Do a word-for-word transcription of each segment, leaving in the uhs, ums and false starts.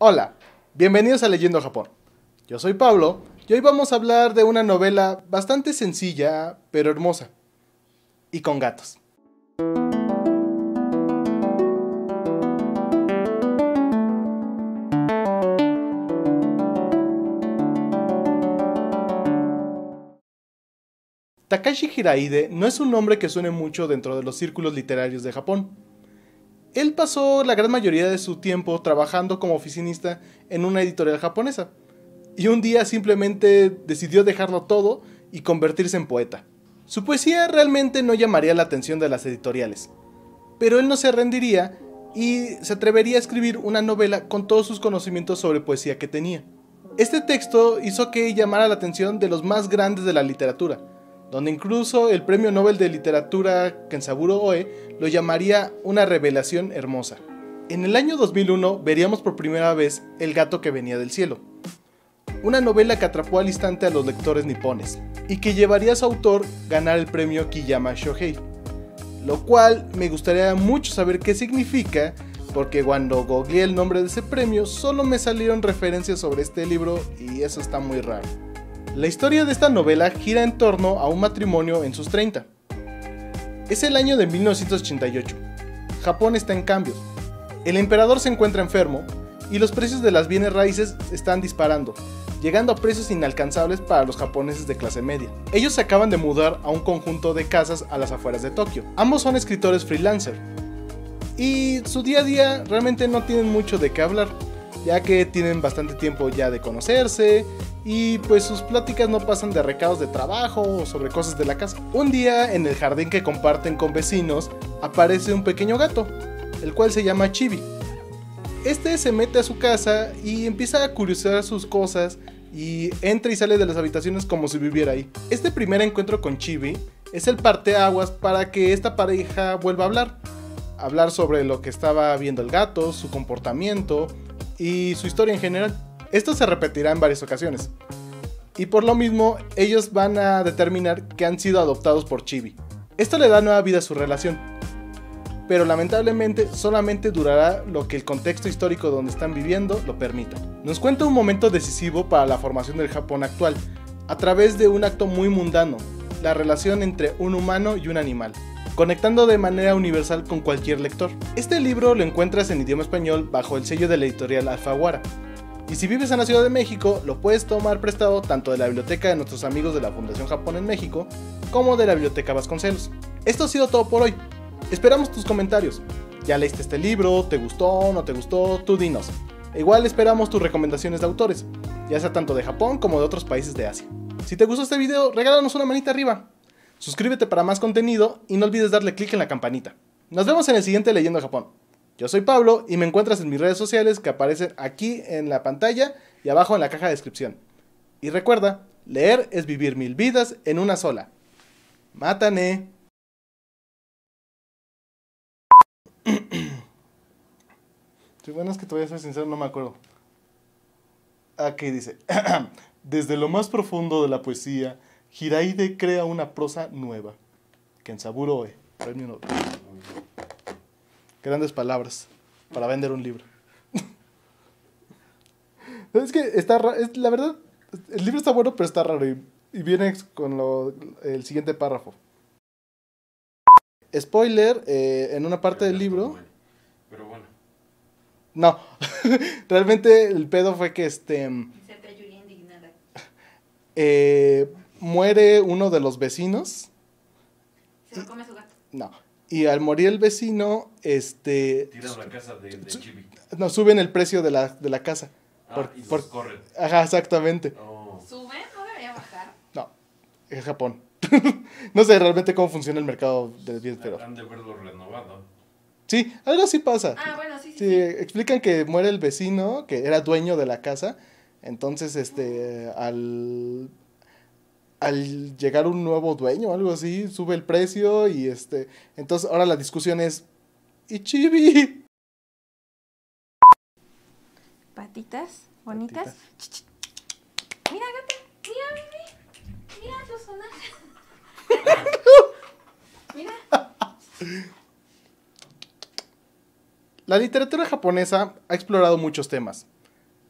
Hola, bienvenidos a Leyendo Japón. Yo soy Pablo y hoy vamos a hablar de una novela bastante sencilla, pero hermosa. Y con gatos. Takashi Hiraide no es un nombre que suene mucho dentro de los círculos literarios de Japón. Él pasó la gran mayoría de su tiempo trabajando como oficinista en una editorial japonesa, y un día simplemente decidió dejarlo todo y convertirse en poeta. Su poesía realmente no llamaría la atención de las editoriales, pero él no se rendiría y se atrevería a escribir una novela con todos sus conocimientos sobre poesía que tenía. Este texto hizo que llamara la atención de los más grandes de la literatura, donde incluso el premio Nobel de Literatura Kenzaburo Oe lo llamaría una revelación hermosa. En el año dos mil uno veríamos por primera vez El gato que venía del cielo, una novela que atrapó al instante a los lectores nipones y que llevaría a su autor a ganar el premio Kiyama Shohei, lo cual me gustaría mucho saber qué significa, porque cuando googleé el nombre de ese premio solo me salieron referencias sobre este libro y eso está muy raro. La historia de esta novela gira en torno a un matrimonio en sus treinta. Es el año de mil novecientos ochenta y ocho. Japón está en cambios. El emperador se encuentra enfermo y los precios de las bienes raíces están disparando, llegando a precios inalcanzables para los japoneses de clase media. Ellos se acaban de mudar a un conjunto de casas a las afueras de Tokio. Ambos son escritores freelancer y su día a día realmente no tienen mucho de qué hablar, ya que tienen bastante tiempo ya de conocerse y pues sus pláticas no pasan de recados de trabajo o sobre cosas de la casa. Un día, en el jardín que comparten con vecinos, aparece un pequeño gato, el cual se llama Chibi. Este se mete a su casa y empieza a curiosear sus cosas y entra y sale de las habitaciones como si viviera ahí. Este primer encuentro con Chibi es el parteaguas para que esta pareja vuelva a hablar, hablar sobre lo que estaba viendo el gato, su comportamiento y su historia en general. Esto se repetirá en varias ocasiones, y por lo mismo ellos van a determinar que han sido adoptados por Chibi. Esto le da nueva vida a su relación, pero lamentablemente solamente durará lo que el contexto histórico donde están viviendo lo permita. Nos cuenta un momento decisivo para la formación del Japón actual, a través de un acto muy mundano, la relación entre un humano y un animal, conectando de manera universal con cualquier lector. Este libro lo encuentras en idioma español bajo el sello de la editorial Alfaguara, y si vives en la Ciudad de México lo puedes tomar prestado tanto de la biblioteca de nuestros amigos de la Fundación Japón en México como de la Biblioteca Vasconcelos. Esto ha sido todo por hoy, esperamos tus comentarios. ¿Ya leíste este libro? ¿Te gustó? ¿No te gustó? Tú dinos. E igual esperamos tus recomendaciones de autores, ya sea tanto de Japón como de otros países de Asia. Si te gustó este video, regálanos una manita arriba. Suscríbete para más contenido y no olvides darle clic en la campanita. Nos vemos en el siguiente Leyendo Japón. Yo soy Pablo y me encuentras en mis redes sociales que aparecen aquí en la pantalla y abajo en la caja de descripción. Y recuerda, leer es vivir mil vidas en una sola. ¡Mátane! Sí, bueno, es que te voy a ser sincero, no me acuerdo. Aquí dice: desde lo más profundo de la poesía, Hiraide crea una prosa nueva. Kenzaburo Oe, premio Nobel. Grandes palabras para vender un libro. Es que está raro, es, la verdad, el libro está bueno, pero está raro. Y, y viene con lo, el siguiente párrafo. Spoiler, eh, en una parte pero del libro... Bueno. Pero bueno. No, realmente el pedo fue que este... Se te ayudó indignada. Eh... Muere uno de los vecinos. Se lo come su gato. No. Y al morir el vecino, este... Tiran la casa de, de Chibi. No, suben el precio de la, de la casa. Ah, por, y por, corren. Ajá, exactamente. Oh. ¿Suben? ¿No debería bajar? No, es Japón. No sé realmente cómo funciona el mercado de bienes, pero... Han de verlo renovado. Sí, algo así pasa. Ah, bueno, sí, sí, sí, sí. Explican que muere el vecino, que era dueño de la casa. Entonces, este, uh. al... al llegar un nuevo dueño o algo así, sube el precio y este... Entonces ahora la discusión es... ¡Y Chibi! Patitas bonitas. Patitas. Mira, gata. Mira, bebé. Mira, los sonajas. Mira. La literatura japonesa ha explorado muchos temas,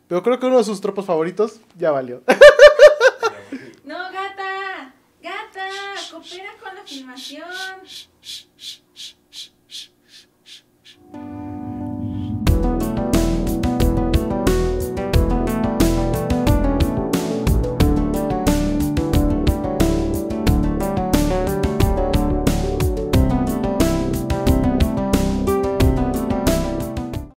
Pero creo que uno de sus tropos favoritos ya valió. No, gata, gata, coopera con la filmación.